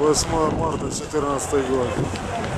8 марта 2014 года.